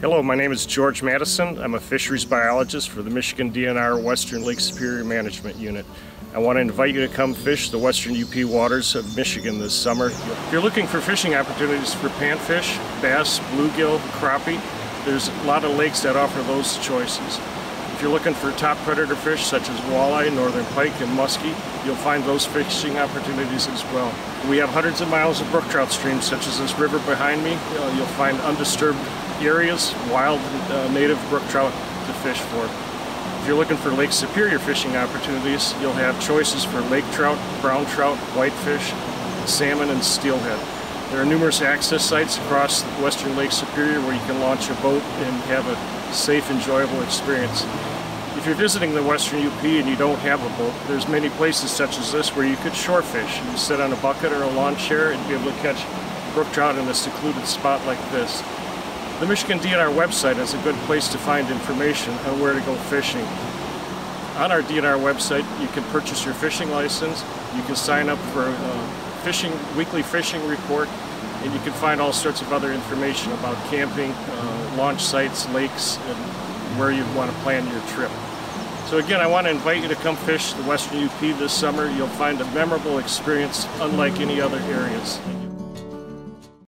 Hello, my name is George Madison. I'm a fisheries biologist for the Michigan DNR Western Lake Superior Management Unit. I want to invite you to come fish the western UP waters of Michigan this summer. If you're looking for fishing opportunities for panfish, bass, bluegill, crappie, there's a lot of lakes that offer those choices. If you're looking for top predator fish such as walleye, northern pike, and muskie, you'll find those fishing opportunities as well. We have hundreds of miles of brook trout streams such as this river behind me. You'll find undisturbed areas, wild native brook trout to fish for. If you're looking for Lake Superior fishing opportunities, you'll have choices for lake trout, brown trout, whitefish, salmon, and steelhead. There are numerous access sites across western Lake Superior where you can launch your boat and have a safe, enjoyable experience. If you're visiting the western UP and you don't have a boat, there's many places such as this where you could shore fish. You sit on a bucket or a lawn chair and be able to catch brook trout in a secluded spot like this. The Michigan DNR website is a good place to find information on where to go fishing. On our DNR website, you can purchase your fishing license, you can sign up for a weekly fishing report, and you can find all sorts of other information about camping, launch sites, lakes, and where you'd want to plan your trip. So again, I want to invite you to come fish the western UP this summer. You'll find a memorable experience unlike any other areas.